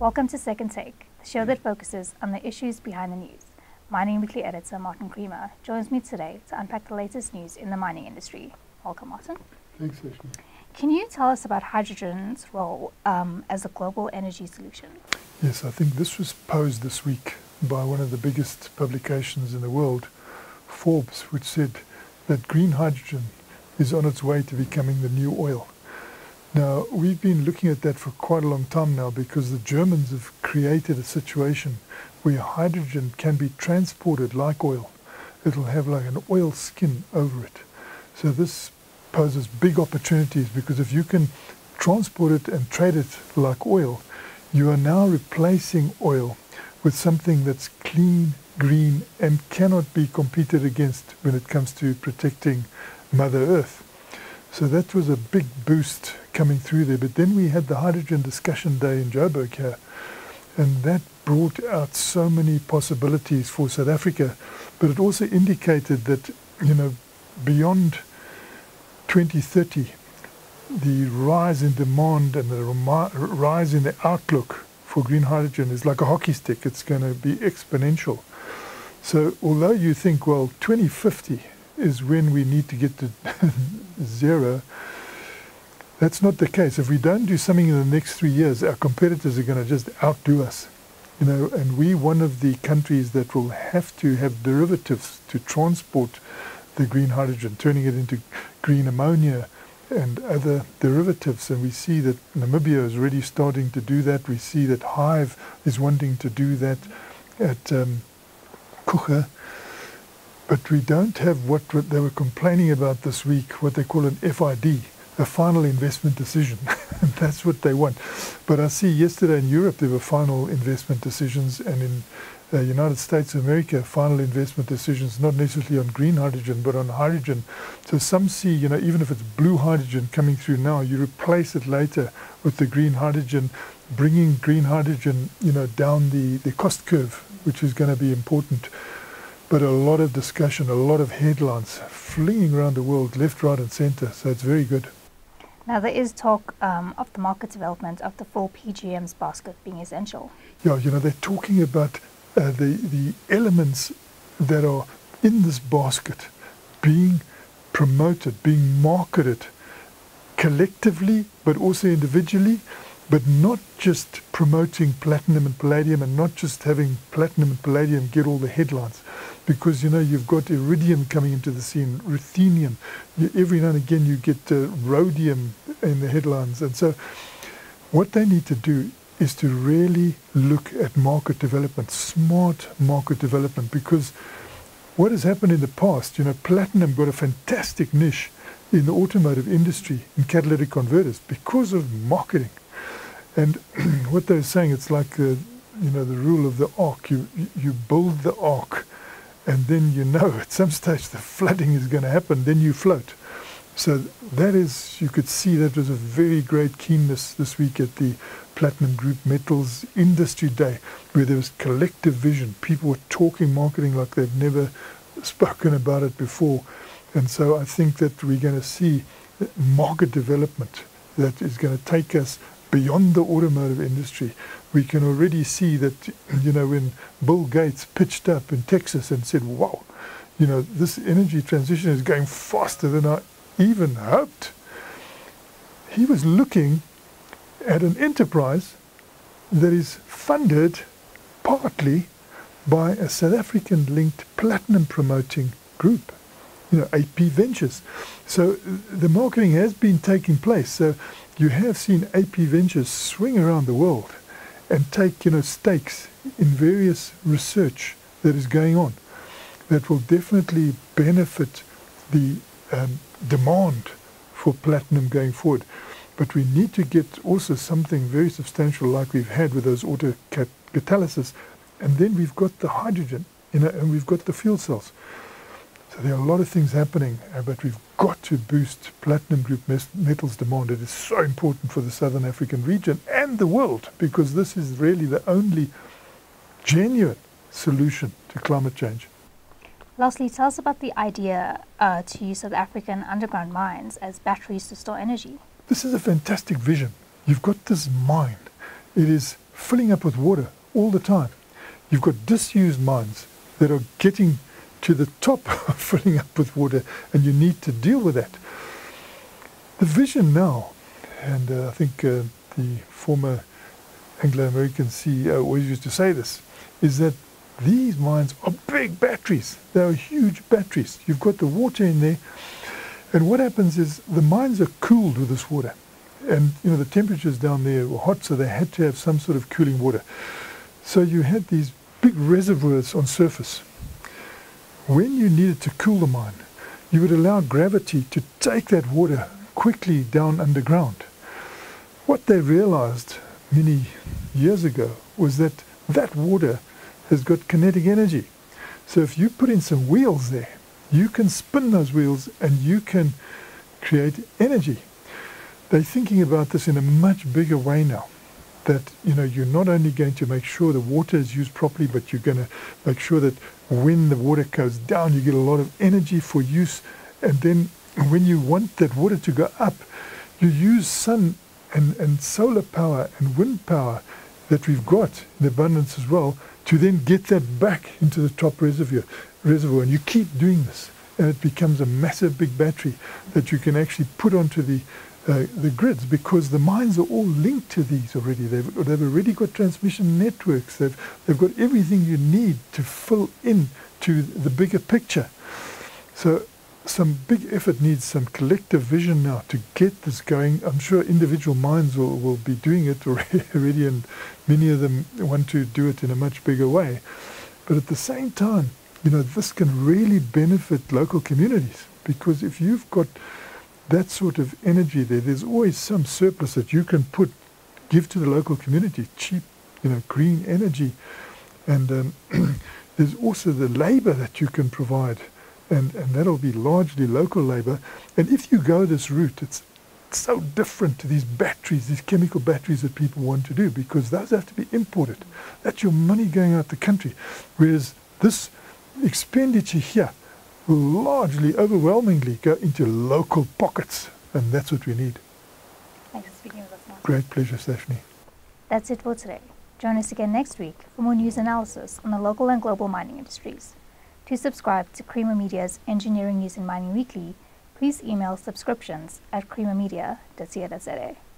Welcome to Second Take, the show that focuses on the issues behind the news. Mining Weekly editor Martin Creamer joins me today to unpack the latest news in the mining industry. Welcome, Martin. Thanks, Sashni. Can you tell us about hydrogen's role as a global energy solution? Yes, I think this was posed this week by one of the biggest publications in the world, Forbes, which said that green hydrogen is on its way to becoming the new oil. Now, we've been looking at that for quite a long time now because the Germans have created a situation where hydrogen can be transported like oil. It'll have like an oil skin over it. So this poses big opportunities because if you can transport it and trade it like oil, you are now replacing oil with something that's clean, green, and cannot be competed against when it comes to protecting Mother Earth. So that was a big boost coming through there. But then we had the hydrogen discussion day in Joburg here, and that brought out so many possibilities for South Africa. But it also indicated that, you know, beyond 2030, the rise in demand and the rise in the outlook for green hydrogen is like a hockey stick. It's going to be exponential. So although you think, well, 2050 is when we need to get to zero, that's not the case. If we don't do something in the next 3 years, our competitors are going to just outdo us, you know, and we're one of the countries that will have to have derivatives to transport the green hydrogen, turning it into green ammonia and other derivatives. And we see that Namibia is already starting to do that. We see that Hive is wanting to do that at Kucha. But we don't have what they were complaining about this week, what they call an FID, a final investment decision. And that's what they want. But I see yesterday in Europe there were final investment decisions, and in the United States of America, final investment decisions, not necessarily on green hydrogen, but on hydrogen. So some see, you know, even if it's blue hydrogen coming through now, you replace it later with the green hydrogen, bringing green hydrogen, you know, down the cost curve, which is going to be important. But a lot of discussion, a lot of headlines flinging around the world, left, right and centre, so it's very good. Now there is talk of the market development of the full PGMs basket being essential. Yeah, you know, they're talking about the elements that are in this basket being promoted, being marketed collectively but also individually, but not just promoting platinum and palladium, and not just having platinum and palladium get all the headlines. Because, you know, you've got iridium coming into the scene, ruthenium. Every now and again you get rhodium in the headlines. And so what they need to do is to really look at market development, smart market development, because what has happened in the past, you know, platinum got a fantastic niche in the automotive industry, in catalytic converters, because of marketing. And what they're saying, it's like, you know, the rule of the ark. You build the ark, and then, you know, at some stage the flooding is going to happen, then you float. So that is, you could see that was a very great keenness this week at the Platinum Group Metals Industry Day, where there was collective vision. People were talking marketing like they've never spoken about it before. And so I think that we're going to see market development that is going to take us beyond the automotive industry. We can already see that, you know, when Bill Gates pitched up in Texas and said, wow, you know, this energy transition is going faster than I even hoped, he was looking at an enterprise that is funded partly by a South African-linked platinum-promoting group, you know, AP Ventures. So the marketing has been taking place. So you have seen AP Ventures swing around the world and take, you know, stakes in various research that is going on that will definitely benefit the demand for platinum going forward. But we need to get also something very substantial like we've had with those auto catalysis, and then we've got the hydrogen, you know, and we've got the fuel cells. So there are a lot of things happening, but we've got to boost platinum group metals demand. It is so important for the Southern African region and the world, because this is really the only genuine solution to climate change. Lastly, tell us about the idea to use South African underground mines as batteries to store energy. This is a fantastic vision. You've got this mine. It is filling up with water all the time. You've got disused mines that are getting to the top of filling up with water, and you need to deal with that. The vision now, and I think the former Anglo-American CEO always used to say this, is that these mines are big batteries. They are huge batteries. You've got the water in there, and what happens is the mines are cooled with this water. And you know, the temperatures down there were hot, so they had to have some sort of cooling water. So you had these big reservoirs on surface. When you needed to cool the mine, you would allow gravity to take that water quickly down underground. What they realized many years ago was that that water has got kinetic energy. So if you put in some wheels there, you can spin those wheels and you can create energy. They're thinking about this in a much bigger way now, that you know, you're not only going to make sure the water is used properly, but you're going to make sure that when the water goes down, you get a lot of energy for use. And then when you want that water to go up, you use sun and solar power and wind power that we've got in abundance as well, to then get that back into the top reservoir. And you keep doing this, and it becomes a massive big battery that you can actually put onto the grids, because the mines are all linked to these already. They've already got transmission networks. They've got everything you need to fill in to the bigger picture. So some big effort needs some collective vision now to get this going. I'm sure individual mines will be doing it already, and many of them want to do it in a much bigger way. But at the same time, you know, this can really benefit local communities, because if you've got that sort of energy there, there's always some surplus that you can give to the local community, cheap, you know, green energy. And there's also the labor that you can provide, and that'll be largely local labor. And if you go this route, it's so different to these batteries, these chemical batteries that people want to do, because those have to be imported. That's your money going out the country. Whereas this expenditure here will largely, overwhelmingly go into local pockets, and that's what we need. Thanks for speaking with us, Martin. Great pleasure, Sashni. That's it for today. Join us again next week for more news analysis on the local and global mining industries. To subscribe to Creamer Media's Engineering News and Mining Weekly, please email subscriptions@creamermedia.co.za.